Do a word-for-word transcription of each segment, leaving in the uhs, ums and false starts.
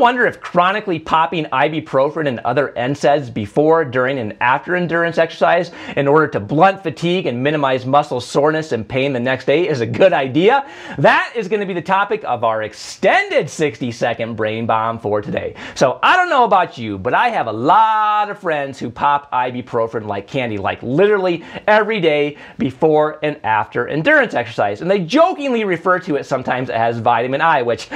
wonder if chronically popping ibuprofen and other N SAIDs before, during, and after endurance exercise in order to blunt fatigue and minimize muscle soreness and pain the next day is a good idea? That is going to be the topic of our extended sixty second brain bomb for today. So I don't know about you, but I have a lot of friends who pop ibuprofen like candy, like literally every day before and after endurance exercise. And they jokingly refer to it sometimes as vitamin I, which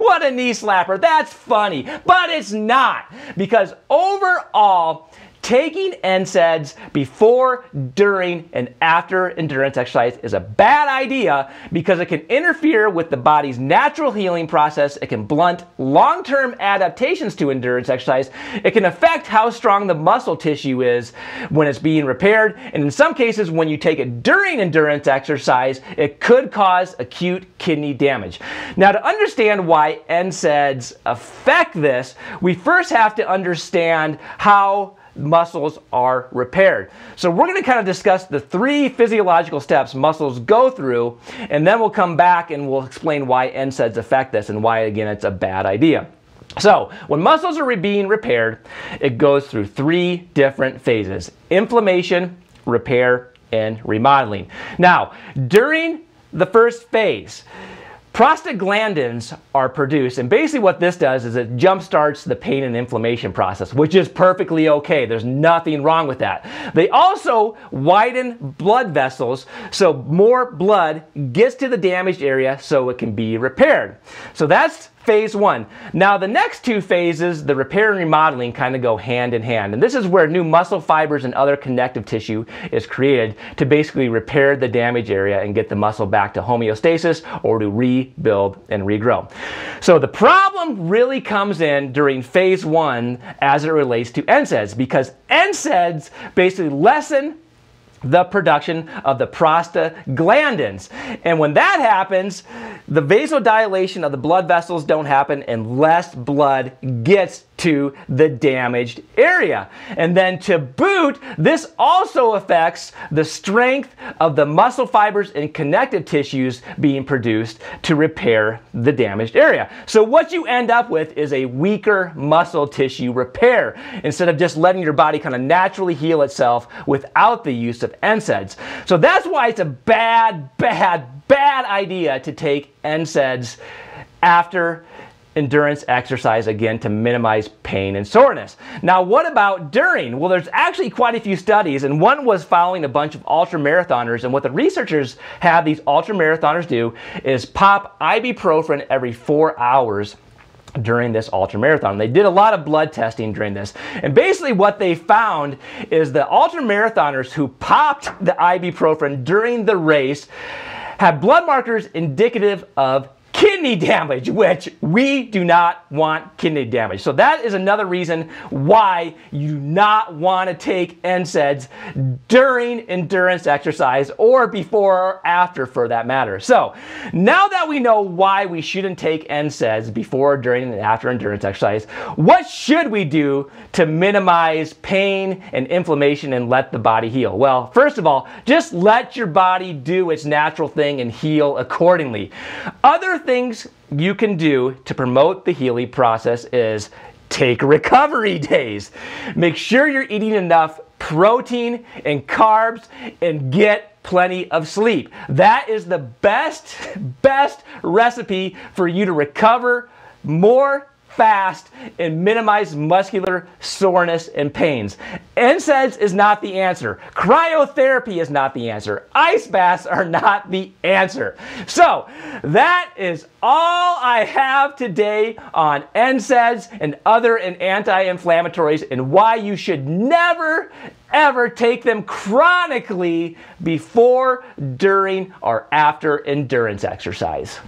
what a knee slapper. That's funny, but it's not, because overall, taking N SAIDs before, during, and after endurance exercise is a bad idea because it can interfere with the body's natural healing process. It can blunt long-term adaptations to endurance exercise. It can affect how strong the muscle tissue is when it's being repaired. And in some cases, when you take it during endurance exercise, it could cause acute kidney damage. Now, to understand why N SAIDs affect this, we first have to understand how muscles are repaired. So we're going to kind of discuss the three physiological steps muscles go through, and then we'll come back and we'll explain why N SAIDs affect this and why, again, it's a bad idea. So when muscles are being repaired, it goes through three different phases: inflammation, repair, and remodeling. Now, during the first phase, prostaglandins are produced, and basically what this does is it jumpstarts the pain and inflammation process, which is perfectly okay. There's nothing wrong with that. They also widen blood vessels, so more blood gets to the damaged area so it can be repaired. So that's phase one. Now the next two phases, the repair and remodeling, kind of go hand in hand. And this is where new muscle fibers and other connective tissue is created to basically repair the damaged area and get the muscle back to homeostasis, or to rebuild and regrow. So the problem really comes in during phase one as it relates to N SAIDs, because N SAIDs basically lessen the production of the prostaglandins. And when that happens, the vasodilation of the blood vessels don't happen and less blood gets to the damaged area. And then to boot, this also affects the strength of the muscle fibers and connective tissues being produced to repair the damaged area. So what you end up with is a weaker muscle tissue repair instead of just letting your body kind of naturally heal itself without the use of N SAIDs. So that's why it's a bad, bad, bad idea to take N SAIDs after endurance exercise, again, to minimize pain and soreness. Now, what about during? Well, there's actually quite a few studies, and one was following a bunch of ultramarathoners, and what the researchers have these ultramarathoners do is pop ibuprofen every four hours during this ultramarathon. They did a lot of blood testing during this, and basically what they found is the ultramarathoners who popped the ibuprofen during the race had blood markers indicative of kidney damage, which we do not want kidney damage. So that is another reason why you do not want to take N SAIDs during endurance exercise, or before or after for that matter. So now that we know why we shouldn't take N SAIDs before, during, and after endurance exercise, what should we do to minimize pain and inflammation and let the body heal? Well, first of all, just let your body do its natural thing and heal accordingly. Other things you can do to promote the healing process is take recovery days. Make sure you're eating enough protein and carbs and get plenty of sleep. That is the best, best recipe for you to recover more fast and minimize muscular soreness and pains. N SAIDs is not the answer. Cryotherapy is not the answer. Ice baths are not the answer. So that is all I have today on N SAIDs and other and anti-inflammatories, and why you should never ever take them chronically before, during, or after endurance exercise.